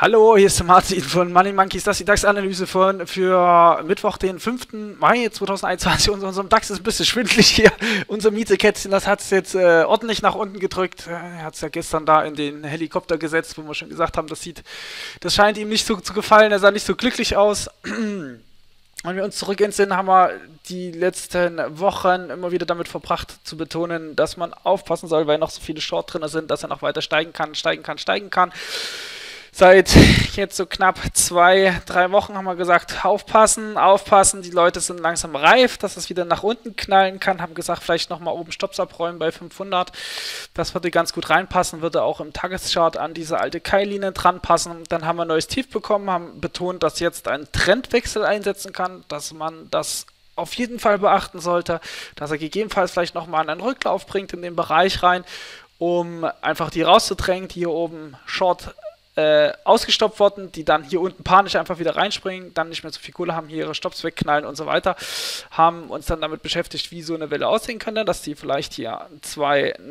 Hallo, hier ist Martin von Money Monkeys, das ist die DAX-Analyse für Mittwoch, den 5. Mai 2021. Unserem DAX ist ein bisschen schwindelig hier. Unser Mietekätzchen, das hat es jetzt ordentlich nach unten gedrückt. Er hat es ja gestern da in den Helikopter gesetzt, wo wir schon gesagt haben, das scheint ihm nicht so zu gefallen. Er sah nicht so glücklich aus. Wenn wir uns zurück entsinnen, haben wir die letzten Wochen immer wieder damit verbracht zu betonen, dass man aufpassen soll, weil noch so viele Short drin sind, dass er noch weiter steigen kann. Seit jetzt so knapp 2-3 Wochen haben wir gesagt, aufpassen, die Leute sind langsam reif, dass es wieder nach unten knallen kann, haben gesagt, vielleicht nochmal oben Stops abräumen bei 500, das würde ganz gut reinpassen, würde auch im Tageschart an diese alte Keillinie dran passen. Dann haben wir ein neues Tief bekommen, haben betont, dass jetzt ein Trendwechsel einsetzen kann, dass man das auf jeden Fall beachten sollte, dass er gegebenenfalls vielleicht nochmal einen Rücklauf bringt in den Bereich rein, um einfach die rauszudrängen, die hier oben Short ausgestoppt worden, die dann hier unten panisch einfach wieder reinspringen, dann nicht mehr so viel Kohle haben, hier ihre Stops wegknallen und so weiter, haben uns dann damit beschäftigt, wie so eine Welle aussehen könnte, dass die vielleicht hier ein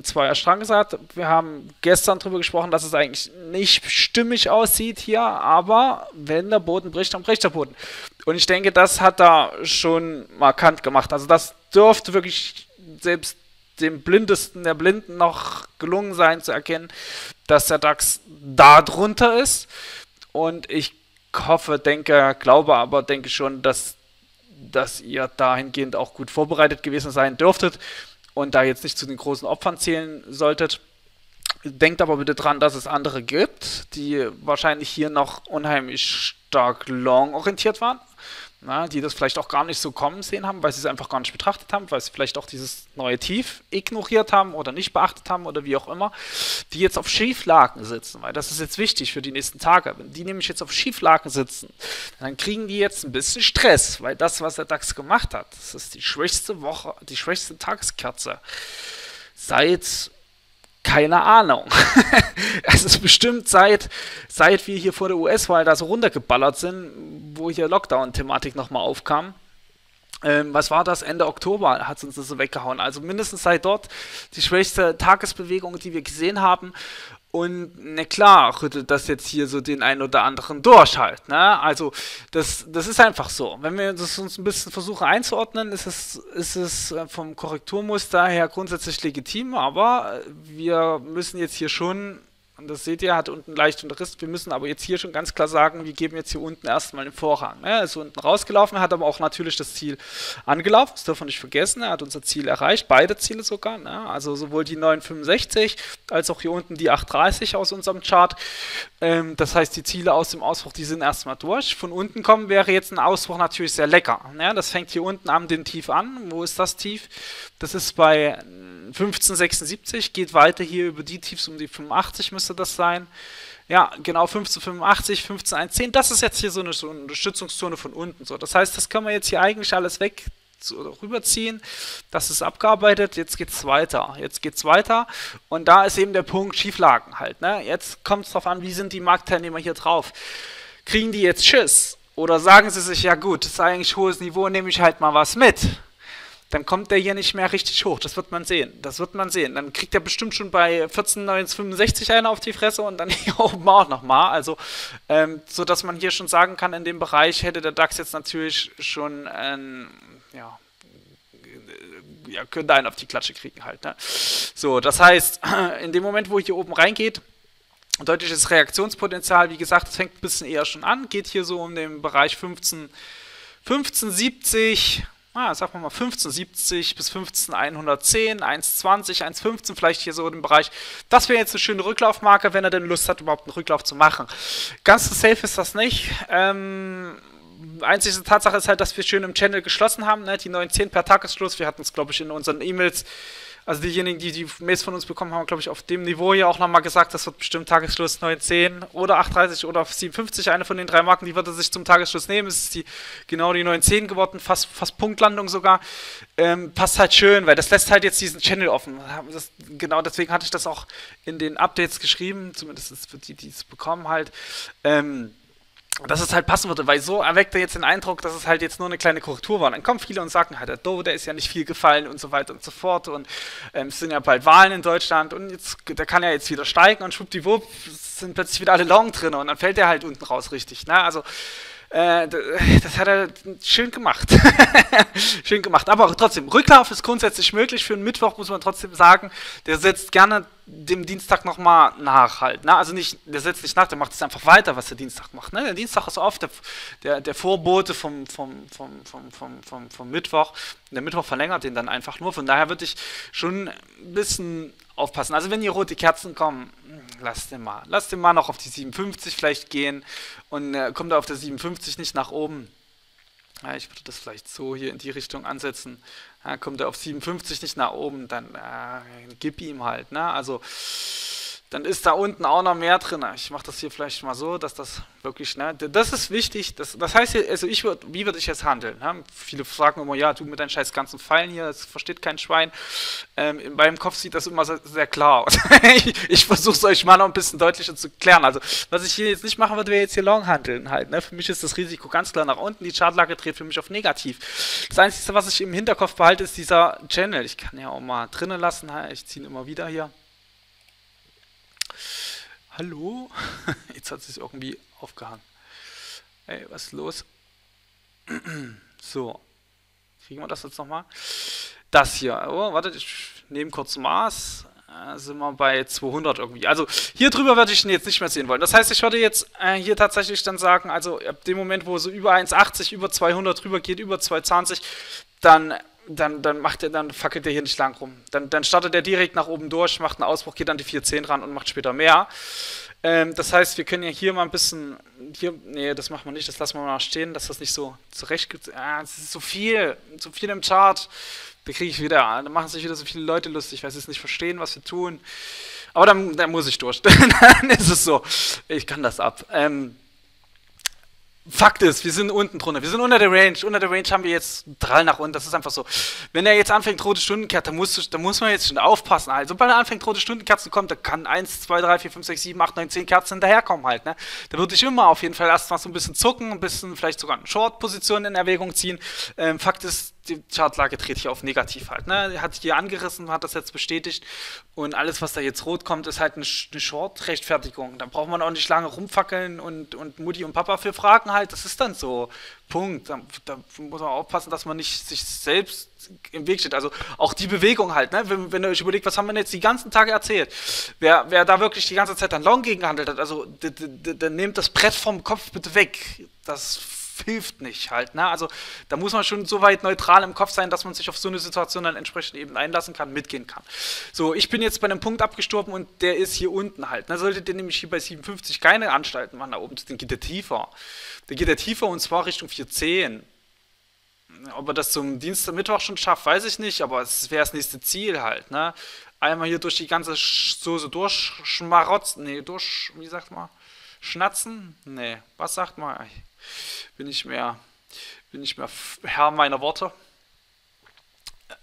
Zweierstrang hat. Wir haben gestern darüber gesprochen, dass es eigentlich nicht stimmig aussieht hier, aber wenn der Boden bricht, dann bricht der Boden. Und ich denke, das hat er schon markant gemacht. Also das dürfte wirklich selbst dem Blindesten der Blinden noch gelungen sein zu erkennen, dass der DAX da drunter ist, und ich hoffe, glaube schon, dass ihr dahingehend auch gut vorbereitet gewesen sein dürftet und da jetzt nicht zu den großen Opfern zählen solltet. Denkt aber bitte dran, dass es andere gibt, die wahrscheinlich hier noch unheimlich stark long orientiert waren. Na, die das vielleicht auch gar nicht so kommen sehen haben, weil sie es einfach gar nicht betrachtet haben, weil sie vielleicht auch dieses neue Tief ignoriert haben oder nicht beachtet haben oder wie auch immer, die jetzt auf Schieflagen sitzen, weil das ist jetzt wichtig für die nächsten Tage. Wenn die nämlich jetzt auf Schieflagen sitzen, dann kriegen die jetzt ein bisschen Stress, weil das, was der DAX gemacht hat, das ist die schwächste Woche, die schwächste Tageskerze seit... keine Ahnung. Es ist bestimmt seit wir hier vor der US-Wahl da so runtergeballert sind, wo hier Lockdown-Thematik nochmal aufkam. Was war das? Ende Oktober hat es uns das so weggehauen. Also mindestens seit dort die schwächste Tagesbewegung, die wir gesehen haben. Und na klar, rüttelt das jetzt hier so den einen oder anderen durch halt. Ne? Also das ist einfach so. Wenn wir das uns ein bisschen versuchen einzuordnen, ist es vom Korrekturmuster her grundsätzlich legitim, aber wir müssen jetzt hier schon, und das seht ihr, hat unten leicht unter Riss, wir müssen aber jetzt hier schon ganz klar sagen, wir geben jetzt hier unten erstmal den Vorrang. Ne? Er ist unten rausgelaufen, er hat aber auch natürlich das Ziel angelaufen, das dürfen wir nicht vergessen, er hat unser Ziel erreicht, beide Ziele sogar, ne? Also sowohl die 9,65 als auch hier unten die 8,30 aus unserem Chart. Das heißt, die Ziele aus dem Ausbruch, die sind erstmal durch. Von unten kommen wäre jetzt ein Ausbruch natürlich sehr lecker. Ne? Das fängt hier unten am dem Tief an. Wo ist das Tief? Das ist bei 15,76, geht weiter hier über die Tiefs um die 85 müsste das sein. Ja, genau, 15,85, 15,110. Das ist jetzt hier so eine Unterstützungszone von unten. So, das heißt, das können wir jetzt hier eigentlich alles weg rüberziehen. Das ist abgearbeitet. Jetzt geht's weiter. Und da ist eben der Punkt Schieflagen halt. Ne? Jetzt kommt es darauf an, wie sind die Marktteilnehmer hier drauf? Kriegen die jetzt Schiss? Oder sagen sie sich, ja gut, das ist eigentlich hohes Niveau, nehme ich halt mal was mit. Dann kommt der hier nicht mehr richtig hoch. Das wird man sehen. Dann kriegt er bestimmt schon bei 14,965 einen auf die Fresse und dann hier oben auch nochmal. Also, so dass man hier schon sagen kann, in dem Bereich hätte der DAX jetzt natürlich schon, könnte einen auf die Klatsche kriegen halt. Ne? So, das heißt, in dem Moment, wo hier oben reingeht, deutliches Reaktionspotenzial, wie gesagt, es fängt ein bisschen eher schon an, geht hier so um den Bereich 15,70. Sagen wir mal 15,70 bis 15,110, 1,20, 1,15, vielleicht hier so im Bereich. Das wäre jetzt eine schöne Rücklaufmarke, wenn er denn Lust hat, überhaupt einen Rücklauf zu machen. Ganz so safe ist das nicht. Einzige Tatsache ist halt, dass wir schön im Channel geschlossen haben, ne? Die 9,10 per Tagesschluss. Wir hatten es, glaube ich, in unseren E-Mails, also diejenigen, die Mails von uns bekommen haben, glaube ich, auf dem Niveau hier auch nochmal gesagt, das wird bestimmt Tagesschluss 9,10 oder 8,30 oder 7,50, eine von den drei Marken, die wird er sich zum Tagesschluss nehmen. Es ist genau die 9,10 geworden, fast Punktlandung sogar. Passt halt schön, weil das lässt halt jetzt diesen Channel offen. Genau deswegen hatte ich das auch in den Updates geschrieben, zumindest für die, die es bekommen halt. dass es halt passen würde, weil so erweckt er jetzt den Eindruck, dass es halt jetzt nur eine kleine Korrektur war. Und dann kommen viele und sagen, der Dow, der ist ja nicht viel gefallen und so weiter und so fort und es sind ja bald Wahlen in Deutschland und jetzt, der kann ja jetzt wieder steigen und schwuppdiwupp sind plötzlich wieder alle Long drin und dann fällt der halt unten raus richtig. Ne? Also das hat er schön gemacht. Schön gemacht, aber trotzdem, Rücklauf ist grundsätzlich möglich. Für einen Mittwoch muss man trotzdem sagen, der setzt gerne dem Dienstag nochmal nach halt. Ne? Also nicht, der setzt nicht nach, der macht es einfach weiter, was der Dienstag macht. Ne? Der Dienstag ist oft der Vorbote vom Mittwoch. Der Mittwoch verlängert den dann einfach nur. Von daher würde ich schon ein bisschen aufpassen. Also wenn hier rote Kerzen kommen, lasst den mal noch auf die 57 vielleicht gehen und kommt auf der 57 nicht nach oben. Ja, ich würde das vielleicht so hier in die Richtung ansetzen. Ja, kommt er auf 57 nicht nach oben, dann gib ihm halt. Ne? Also dann ist da unten auch noch mehr drin. Ich mache das hier vielleicht mal so, dass das wirklich, ne, das ist wichtig. Das heißt, also wie würde ich jetzt handeln? Ne? Viele fragen immer, ja, du mit deinen scheiß ganzen Pfeilen hier, das versteht kein Schwein. In meinem Kopf sieht das immer sehr, sehr klar aus. Ich versuche es euch mal noch ein bisschen deutlicher zu klären. Also, was ich hier jetzt nicht machen würde, wäre jetzt hier long handeln halt. Ne? Für mich ist das Risiko ganz klar nach unten. Die Chartlage dreht für mich auf negativ. Das Einzige, was ich im Hinterkopf behalte, ist dieser Channel. Ich kann ja auch mal drinnen lassen. Ich ziehe ihn immer wieder hier. Hallo? Jetzt hat es sich irgendwie aufgehangen. Ey, was ist los? So. Kriegen wir das jetzt nochmal? Das hier. Oh, wartet, ich nehme kurz Maß. Sind wir bei 200 irgendwie. Also hier drüber würde ich ihn jetzt nicht mehr sehen wollen. Das heißt, ich würde jetzt hier tatsächlich dann sagen, also ab dem Moment, wo so über 1,80, über 200 drüber geht, über 2,20, dann fackelt der hier nicht lang rum. Dann startet er direkt nach oben durch, macht einen Ausbruch, geht an die 410 ran und macht später mehr. Das heißt, wir können ja hier mal ein bisschen, nee, das machen wir nicht, das lassen wir mal stehen, dass das nicht so zurecht gibt. Es ist zu viel im Chart. Da kriege ich wieder, da machen sich wieder so viele Leute lustig, weil sie es nicht verstehen, was wir tun. Aber dann muss ich durch. Dann ist es so. Ich kann das ab. Fakt ist, wir sind unten drunter, wir sind unter der Range. Unter der Range haben wir jetzt einen Drall nach unten, das ist einfach so. Wenn er jetzt anfängt, rote Stundenkerzen, dann muss man jetzt schon aufpassen. Also, sobald er anfängt, rote Stundenkerzen kommt, da kann 1, 2, 3, 4, 5, 6, 7, 8, 9, 10 Kerzen hinterherkommen halt. Ne? Da würde ich immer auf jeden Fall erstmal so ein bisschen zucken, ein bisschen vielleicht sogar eine Short-Position in Erwägung ziehen. Fakt ist, die Chartlage dreht hier auf negativ halt. Ne? Hat hier angerissen, hat das jetzt bestätigt und alles, was da jetzt rot kommt, ist halt eine Short-Rechtfertigung. Da braucht man auch nicht lange rumfackeln und Mutti und Papa für fragen halt, das ist dann so. Punkt. Da muss man aufpassen, dass man nicht sich selbst im Weg steht. Also auch die Bewegung halt, ne? Wenn ihr euch überlegt, was haben wir denn jetzt die ganzen Tage erzählt? Wer da wirklich die ganze Zeit dann long gegengehandelt hat, also dann nehmt das Brett vom Kopf bitte weg. Das hilft nicht halt, ne? Also da muss man schon so weit neutral im Kopf sein, dass man sich auf so eine Situation dann entsprechend eben einlassen kann, mitgehen kann. So, ich bin jetzt bei einem Punkt abgestorben und der ist hier unten halt. Da solltet ihr nämlich hier bei 57 keine Anstalten machen, da oben, dann geht der tiefer. Der geht der tiefer und zwar Richtung 410. Ob er das zum Dienstag-Mittwoch schon schafft, weiß ich nicht, aber es wäre das nächste Ziel halt, ne? Einmal hier durch die ganze Soße durchschmarotzen, ne, durch, wie sagt man, schnatzen? Ne, was sagt man? Bin ich mehr Herr meiner Worte.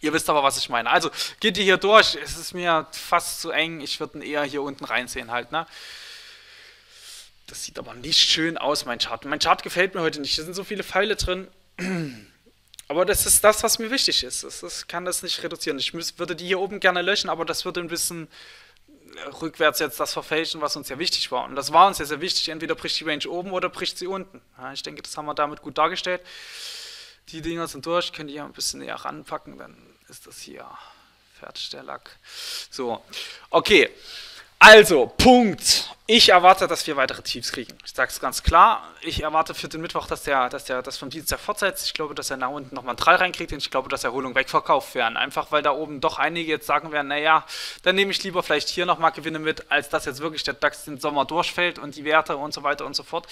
Ihr wisst aber, was ich meine. Also, geht ihr hier durch, es ist mir fast zu eng, ich würde ihn eher hier unten reinziehen halt, ne? Das sieht aber nicht schön aus, mein Chart. Mein Chart gefällt mir heute nicht, da sind so viele Pfeile drin. Aber das ist das, was mir wichtig ist. Ich kann das nicht reduzieren. Ich würde die hier oben gerne löschen, aber das würde ein bisschen rückwärts jetzt das verfälschen, was uns ja wichtig war. Und das war uns ja sehr wichtig. Entweder bricht die Range oben oder bricht sie unten. Ja, ich denke, das haben wir damit gut dargestellt. Die Dinger sind durch. Könnt ihr ja ein bisschen näher ranpacken, dann ist das hier fertig, der Lack. So, okay. Also, Punkt. Ich erwarte, dass wir weitere Tiefs kriegen. Ich sage es ganz klar. Ich erwarte für den Mittwoch, dass der das vom Dienstag fortsetzt. Ich glaube, dass er nach unten nochmal einen Drall reinkriegt und ich glaube, dass Erholung wegverkauft werden. Einfach, weil da oben doch einige jetzt sagen werden, naja, dann nehme ich lieber vielleicht hier nochmal Gewinne mit, als dass jetzt wirklich der DAX den Sommer durchfällt und die Werte und so weiter und so fort.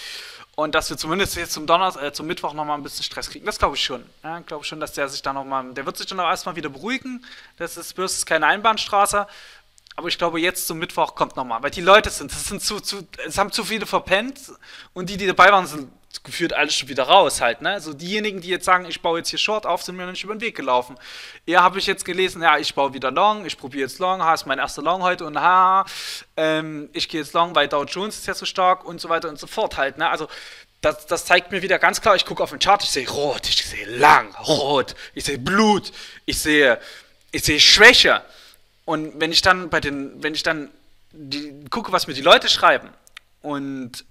Und dass wir zumindest jetzt zum Mittwoch nochmal ein bisschen Stress kriegen. Das glaube ich schon. Ja, ich glaube schon, dass der sich da nochmal, der wird sich dann auch erstmal wieder beruhigen. Das ist bloß keine Einbahnstraße. Aber ich glaube, jetzt zum Mittwoch kommt nochmal, weil die Leute es haben zu viele verpennt und die dabei waren, sind geführt alles schon wieder raus halt, ne? Also diejenigen, die jetzt sagen, ich baue jetzt hier Short auf, sind mir noch nicht über den Weg gelaufen. Eher habe ich jetzt gelesen, ja, ich baue wieder Long, ich probiere jetzt Long, ist mein erster Long heute und ich gehe jetzt Long, weil Dow Jones ist ja so stark und so weiter und so fort halt, ne? Also Das zeigt mir wieder ganz klar, ich gucke auf den Chart, ich sehe rot, ich sehe lang, rot, ich sehe Blut, ich sehe Schwäche. Und wenn ich dann gucke, was mir die Leute schreiben, und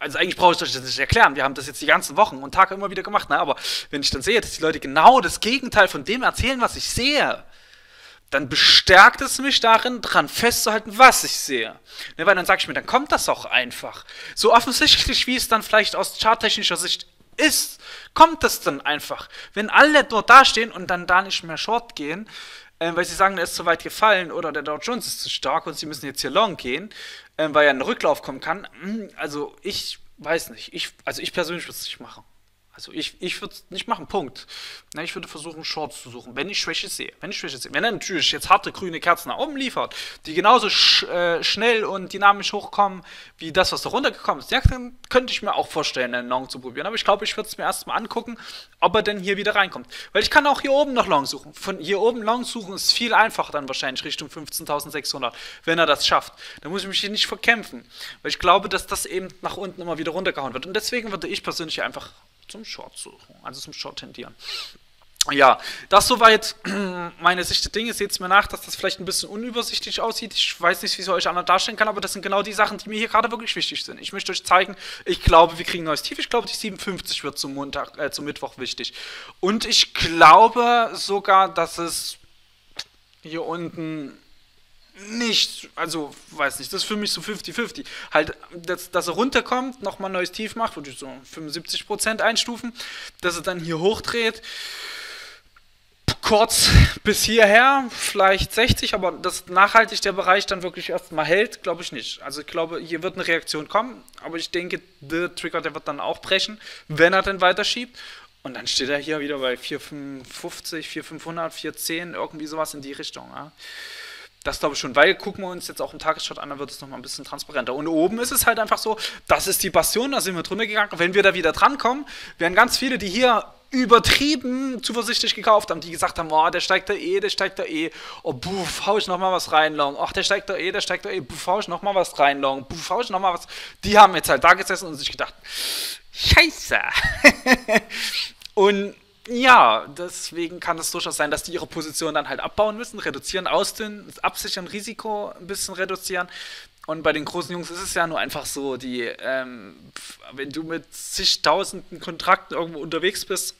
also eigentlich brauche ich euch das nicht erklären, wir haben das jetzt die ganzen Wochen und Tage immer wieder gemacht, ne? Aber wenn ich dann sehe, dass die Leute genau das Gegenteil von dem erzählen, was ich sehe, dann bestärkt es mich darin, dran festzuhalten, was ich sehe. Ne, weil dann sage ich mir, dann kommt das auch einfach. So offensichtlich, wie es dann vielleicht aus charttechnischer Sicht ist, kommt das dann einfach. Wenn alle nur dastehen und dann da nicht mehr short gehen, weil sie sagen, der ist zu weit gefallen oder der Dow Jones ist zu stark und sie müssen jetzt hier long gehen, weil ja ein Rücklauf kommen kann. Also ich weiß nicht. Ich persönlich würde es nicht machen. Also ich würde es nicht machen, Punkt. Na, ich würde versuchen, Shorts zu suchen, wenn ich Schwäche sehe. Wenn er natürlich jetzt harte grüne Kerzen nach oben liefert, die genauso schnell und dynamisch hochkommen, wie das, was da runtergekommen ist, ja, dann könnte ich mir auch vorstellen, einen Long zu probieren. Aber ich glaube, ich würde es mir erstmal angucken, ob er denn hier wieder reinkommt. Weil ich kann auch hier oben noch Long suchen. Von hier oben Long suchen ist viel einfacher dann wahrscheinlich Richtung 15.600, wenn er das schafft. Da muss ich mich hier nicht verkämpfen. Weil ich glaube, dass das eben nach unten immer wieder runtergehauen wird. Und deswegen würde ich persönlich einfach zum Short suchen, also zum Short tendieren. Ja, das soweit meine Sicht der Dinge. Seht es mir nach, dass das vielleicht ein bisschen unübersichtlich aussieht. Ich weiß nicht, wie ich es euch anderen darstellen kann, aber das sind genau die Sachen, die mir hier gerade wirklich wichtig sind. Ich möchte euch zeigen, ich glaube, wir kriegen ein neues Tief. Ich glaube, die 57 wird zum Mittwoch wichtig. Und ich glaube sogar, dass es hier unten nicht, also weiß nicht, das ist für mich so 50-50. Halt, dass er runterkommt, nochmal ein neues Tief macht, würde ich so 75% einstufen, dass er dann hier hochdreht, kurz bis hierher, vielleicht 60, aber dass nachhaltig der Bereich dann wirklich erstmal hält, glaube ich nicht. Also ich glaube, hier wird eine Reaktion kommen, aber ich denke, der Trigger, der wird dann auch brechen, wenn er dann weiterschiebt. Und dann steht er hier wieder bei 450, 4500, 410, irgendwie sowas in die Richtung, ja. Das glaube ich schon, weil gucken wir uns jetzt auch im Tagesschart an, dann wird es nochmal ein bisschen transparenter. Und oben ist es halt einfach so, das ist die Bastion, da sind wir drunter gegangen. Wenn wir da wieder drankommen, werden ganz viele, die hier übertrieben zuversichtlich gekauft haben, die gesagt haben, oh, der steigt da eh, oh, buff, hau ich nochmal was rein, long, ach, der steigt da eh, buff, hau ich nochmal was rein, long, buff, hau ich nochmal was. Die haben jetzt halt da gesessen und sich gedacht, scheiße. Und ja, deswegen kann es durchaus sein, dass die ihre Position dann halt abbauen müssen, reduzieren, ausdünnen, absichern, Risiko ein bisschen reduzieren. Und bei den großen Jungs ist es ja nur einfach so, die, wenn du mit zigtausenden Kontrakten irgendwo unterwegs bist,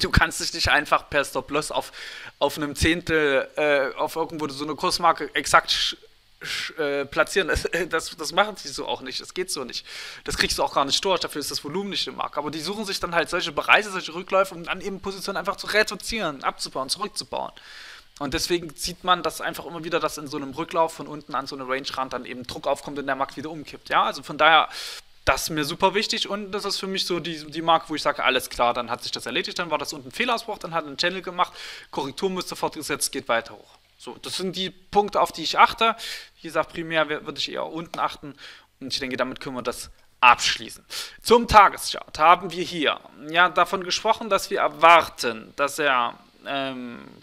du kannst dich nicht einfach per Stop-Loss auf einem Zehntel, auf irgendwo so eine Kursmarke exakt platzieren. Das machen sie so auch nicht. Das geht so nicht. Das kriegst du auch gar nicht durch. Dafür ist das Volumen nicht im Markt. Aber die suchen sich dann halt solche Bereiche, solche Rückläufe, um dann eben Positionen einfach zu reduzieren, abzubauen, zurückzubauen. Und deswegen sieht man das einfach immer wieder, dass in so einem Rücklauf von unten an so eine Range-Rand dann eben Druck aufkommt und der Markt wieder umkippt. Ja, also von daher, das ist mir super wichtig und das ist für mich so die Marke, wo ich sage, alles klar, dann hat sich das erledigt, dann war das unten ein Fehlausbruch, dann hat ein Channel gemacht, Korrektur müsste fortgesetzt, geht weiter hoch. So, das sind die Punkte, auf die ich achte. Wie gesagt, primär würde ich eher unten achten. Und ich denke, damit können wir das abschließen. Zum Tageschart haben wir hier ja davon gesprochen, dass wir erwarten, dass er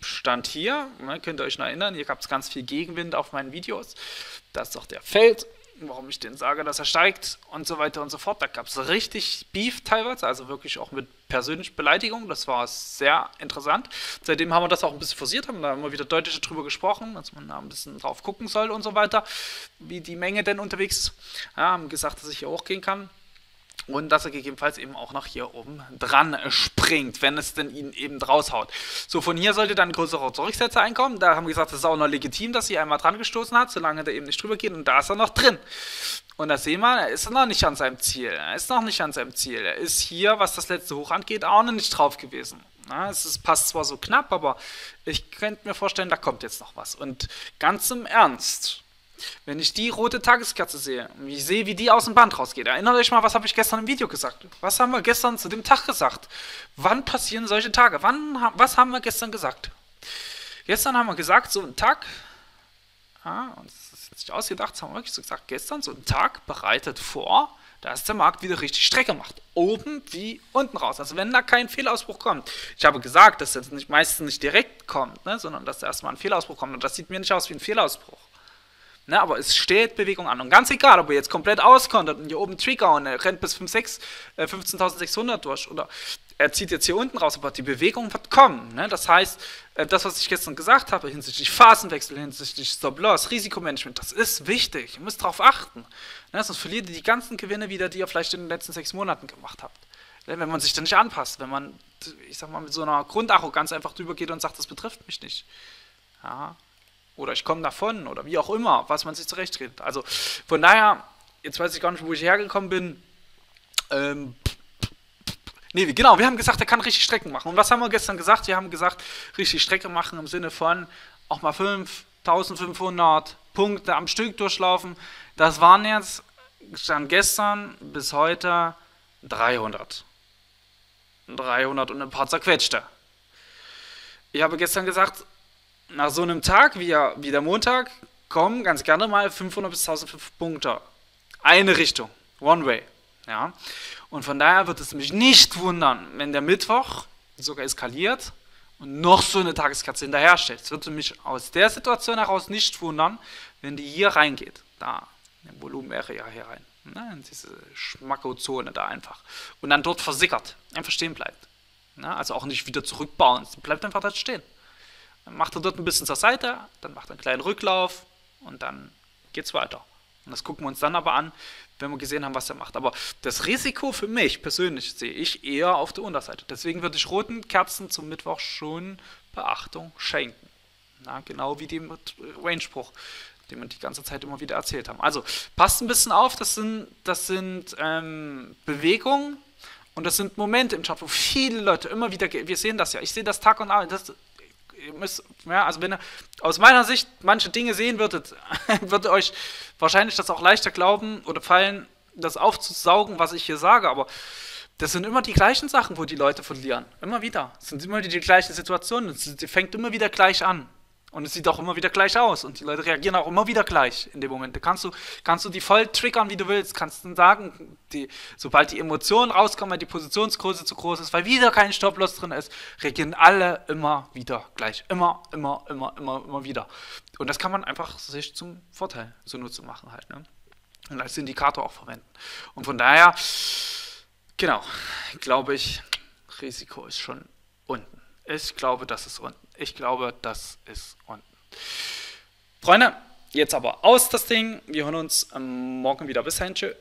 stand hier. Ne, könnt ihr euch noch erinnern, hier gab es ganz viel Gegenwind auf meinen Videos. Das ist doch der Feld, warum ich denen sage, dass er steigt und so weiter und so fort. Da gab es richtig Beef teilweise, also wirklich auch mit persönliche Beleidigung, das war sehr interessant. Seitdem haben wir das auch ein bisschen forciert, haben da immer wieder deutlicher drüber gesprochen, dass man da ein bisschen drauf gucken soll und so weiter, wie die Menge denn unterwegs ist. Ja, haben gesagt, dass ich hier hochgehen kann und dass er gegebenenfalls eben auch nach hier oben dran springt, wenn es denn ihn eben raushaut. So, von hier sollte dann ein größerer Zurücksetzer einkommen. Da haben wir gesagt, das ist auch noch legitim, dass sie einmal dran gestoßen hat, solange der eben nicht drüber geht und da ist er noch drin. Und das sehen wir, er ist noch nicht an seinem Ziel. Er ist hier, was das letzte Hoch angeht, auch noch nicht drauf gewesen. Na, es passt zwar so knapp, aber ich könnte mir vorstellen, da kommt jetzt noch was. Und ganz im Ernst, wenn ich die rote Tageskerze sehe, und ich sehe, wie die aus dem Band rausgeht, erinnert euch mal, was habe ich gestern im Video gesagt? Was haben wir gestern zu dem Tag gesagt? Wann passieren solche Tage? Was haben wir gestern gesagt? Gestern haben wir gesagt, so ein Tag, und nicht ausgedacht, das haben wir wirklich so gesagt, gestern so ein Tag bereitet vor, dass der Markt wieder richtig Strecke macht, oben wie unten raus, also wenn da kein Fehlausbruch kommt. Ich habe gesagt, dass das meistens nicht direkt kommt, ne, sondern dass da erstmal ein Fehlausbruch kommt und das sieht mir nicht aus wie ein Fehlausbruch. Ne, aber es steht Bewegung an. Und ganz egal, ob ihr jetzt komplett auskontert und hier oben Trigger und er rennt bis 15.600 durch oder er zieht jetzt hier unten raus, aber die Bewegung wird kommen. Ne? Das heißt, das, was ich gestern gesagt habe, hinsichtlich Phasenwechsel, hinsichtlich Stop-Loss, Risikomanagement, das ist wichtig. Ihr müsst darauf achten. Ne? Sonst verliert ihr die ganzen Gewinne wieder, die ihr vielleicht in den letzten 6 Monaten gemacht habt. Ne? Wenn man sich da nicht anpasst, wenn man, ich sag mal, mit so einer Grundarroganz einfach drüber geht und sagt, das betrifft mich nicht. Ja. Oder ich komme davon oder wie auch immer, was man sich zurechtredet. Also von daher, jetzt weiß ich gar nicht, wo ich hergekommen bin. Nee, genau, wir haben gesagt, er kann richtig Strecken machen. Und was haben wir gestern gesagt? Wir haben gesagt, richtig Strecke machen im Sinne von auch mal 5.500 Punkte am Stück durchlaufen. Das waren jetzt, stand gestern bis heute 300. 300 und ein paar zerquetschte. Ich habe gestern gesagt, nach so einem Tag wie der Montag kommen ganz gerne mal 500 bis 1.500 Punkte. Eine Richtung, one way. Ja. Und von daher wird es mich nicht wundern, wenn der Mittwoch sogar eskaliert und noch so eine Tageskatze hinterher stellt. Es würde mich aus der Situation heraus nicht wundern, wenn die hier reingeht. Da, in den Volumen-Area hier rein. Na, in diese Schmackozone da einfach. Und dann dort versickert. Einfach stehen bleibt. Na, also auch nicht wieder zurückbauen. Es bleibt einfach dort stehen. Dann macht er dort ein bisschen zur Seite, dann macht er einen kleinen Rücklauf und dann geht's weiter. Und das gucken wir uns dann aber an, wenn wir gesehen haben, was er macht. Aber das Risiko für mich persönlich sehe ich eher auf der Unterseite. Deswegen würde ich roten Kerzen zum Mittwoch schon Beachtung schenken. Na, genau wie dem Range-Spruch, den wir die ganze Zeit immer wieder erzählt haben. Also passt ein bisschen auf, das sind Bewegungen und das sind Momente im Chart, wo viele Leute immer wieder, wir sehen das ja, ich sehe das Tag und Abend, das müsst, ja, also wenn ihr aus meiner Sicht manche Dinge sehen würdet, würde euch wahrscheinlich das auch leichter glauben oder fallen, das aufzusaugen, was ich hier sage, aber das sind immer die gleichen Sachen, wo die Leute verlieren, immer wieder, es sind immer die gleichen Situationen, es fängt immer wieder gleich an und es sieht auch immer wieder gleich aus und die Leute reagieren auch immer wieder gleich in dem Moment, da kannst du die voll triggern, wie du willst, kannst du sagen, sobald die Emotionen rauskommen, weil die Positionsgröße zu groß ist, weil wieder kein Stop-Loss drin ist, reagieren alle immer wieder gleich. Immer wieder. Und das kann man einfach sich zum Vorteil so nur zu machen halt. Ne? Und als Indikator auch verwenden. Und von daher, genau, glaube ich, Risiko ist schon unten. Ich glaube, das ist unten. Ich glaube, das ist unten. Freunde, jetzt aber aus das Ding. Wir hören uns morgen wieder. Bis dahin, tschö.